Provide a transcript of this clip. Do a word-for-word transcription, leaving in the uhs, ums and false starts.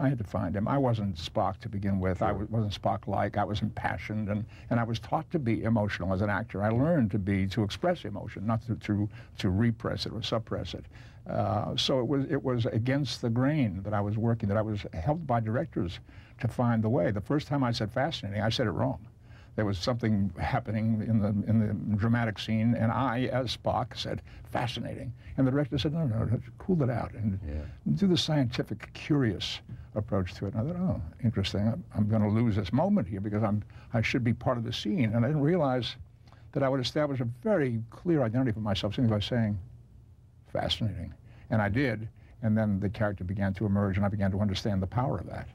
I had to find him. I wasn't Spock to begin with. Sure. I wasn't Spock-like. I was impassioned, and, and I was taught to be emotional as an actor. I learned to be, to express emotion, not to, to, to repress it or suppress it. Uh, so it was, it was against the grain that I was working, that I was helped by directors to find the way. The first time I said fascinating, I said it wrong. There was something happening in the, in the dramatic scene, and I, as Spock, said, fascinating. And the director said, no, no, no, cool it out, and yeah. do the scientific, curious approach to it. And I thought, oh, interesting, I'm, I'm gonna lose this moment here because I'm, I should be part of the scene. And I didn't realize that I would establish a very clear identity for myself simply by saying, fascinating. And I did, and then the character began to emerge, and I began to understand the power of that.